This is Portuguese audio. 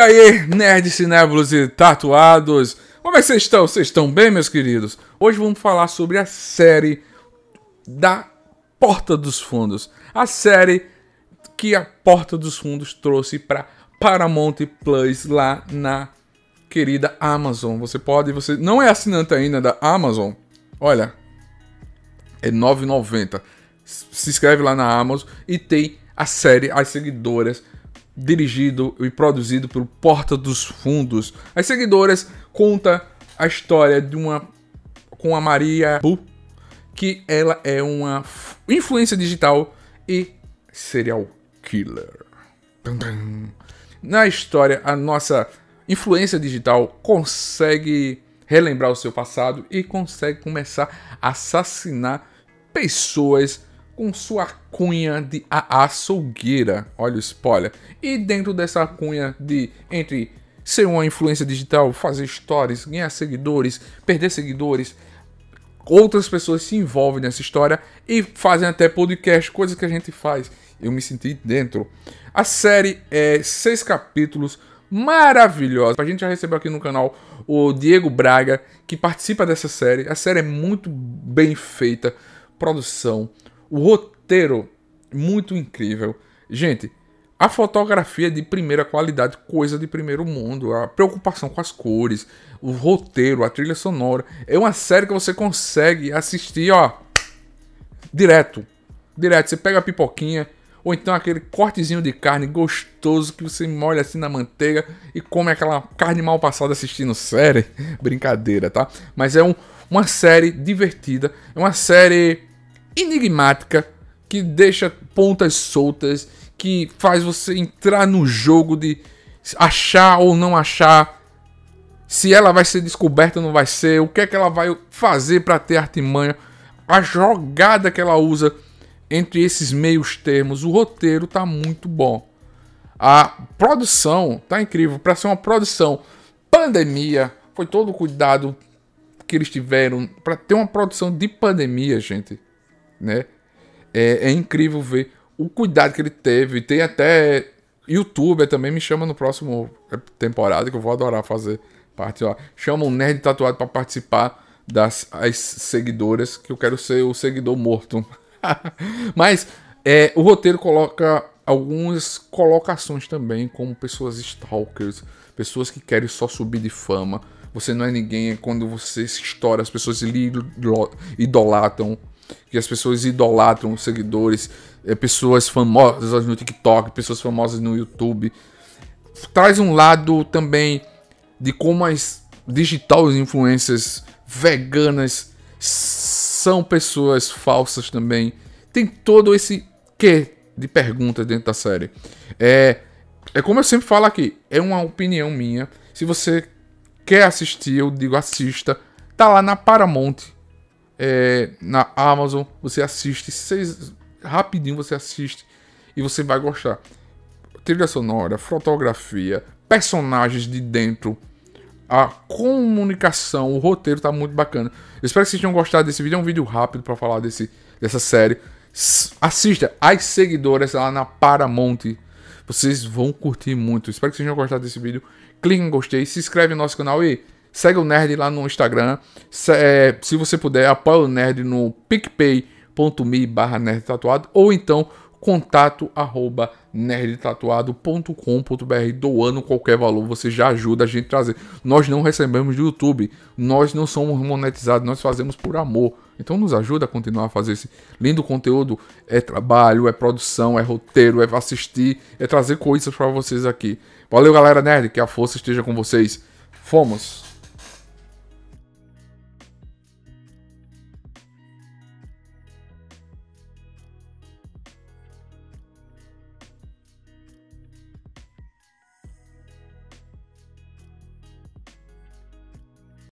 aí, nerds, cinébulos e tatuados, como é que vocês estão? Vocês estão bem, meus queridos? Hoje vamos falar sobre a série da Porta dos Fundos, a série que a Porta dos Fundos trouxe para Paramount Plus lá na querida Amazon. Você não é assinante ainda da Amazon? Olha, é R$ 9,90. Se inscreve lá na Amazon e tem a série AS SEGUIDORAS, dirigido e produzido pelo Porta dos Fundos. AS SEGUIDORAS conta a história de a Maria Bopp, que ela é uma influência digital e serial killer. Na história, a nossa influência digital consegue relembrar o seu passado e consegue começar a assassinar pessoas com sua cunha de açougueira. Olha o spoiler. E dentro dessa cunha de entre ser uma influência digital, fazer stories, ganhar seguidores, perder seguidores, outras pessoas se envolvem nessa história e fazem até podcast, coisas que a gente faz. Eu me senti dentro. A série é 6 capítulos, maravilhosa. A gente já recebeu aqui no canal o Diego Braga, que participa dessa série. A série é muito bem feita, produção, o roteiro muito incrível. Gente, a fotografia de primeira qualidade, coisa de primeiro mundo, a preocupação com as cores, o roteiro, a trilha sonora. É uma série que você consegue assistir, ó, direto. Você pega a pipoquinha ou então aquele cortezinho de carne gostoso que você molha assim na manteiga e come aquela carne mal passada assistindo série. Brincadeira, tá? Mas é uma série divertida, é uma série enigmática, que deixa pontas soltas, que faz você entrar no jogo de achar ou não achar, se ela vai ser descoberta ou não vai ser, o que é que ela vai fazer para ter artimanha, a jogada que ela usa entre esses meios termos. O roteiro tá muito bom, a produção tá incrível, para ser uma produção pandemia, foi todo o cuidado que eles tiveram para ter uma produção de pandemia, gente, né? É incrível ver o cuidado que ele teve. Tem até youtuber também, me chama no próximo temporada, que eu vou adorar fazer parte, ó. Chama o Nerd Tatuado para participar das seguidoras, que eu quero ser o seguidor morto. Mas o roteiro coloca algumas colocações também, como pessoas stalkers, pessoas que querem só subir de fama. Você não é ninguém, quando você se estoura, as pessoas lhe idolatram. Que as pessoas idolatram os seguidores, pessoas famosas no TikTok, pessoas famosas no YouTube. Traz um lado também de como as digitais influências veganas são pessoas falsas também. Tem todo esse quê de perguntas dentro da série. É como eu sempre falo aqui, é uma opinião minha. Se você quer assistir, eu digo assista. Tá lá na Paramount. Na Amazon, você assiste, rapidinho você assiste e você vai gostar. Trilha sonora, fotografia, personagens de dentro, a comunicação, o roteiro tá muito bacana. Eu espero que vocês tenham gostado desse vídeo, é um vídeo rápido para falar dessa série. Assista AS SEGUIDORAS lá na Paramount, vocês vão curtir muito. Eu espero que vocês tenham gostado desse vídeo, clique em gostei, se inscreve no nosso canal e segue o Nerd lá no Instagram. Se você puder, apoia o Nerd no picpay.me/nerdtatuado ou então contato@nerdtatuado.com.br. Doando qualquer valor, você já ajuda a gente a trazer. Nós não recebemos do YouTube, nós não somos monetizados, nós fazemos por amor. Então nos ajuda a continuar a fazer esse lindo conteúdo. É trabalho, é produção, é roteiro, é assistir, é trazer coisas para vocês aqui. Valeu, galera Nerd, que a força esteja com vocês. Fomos!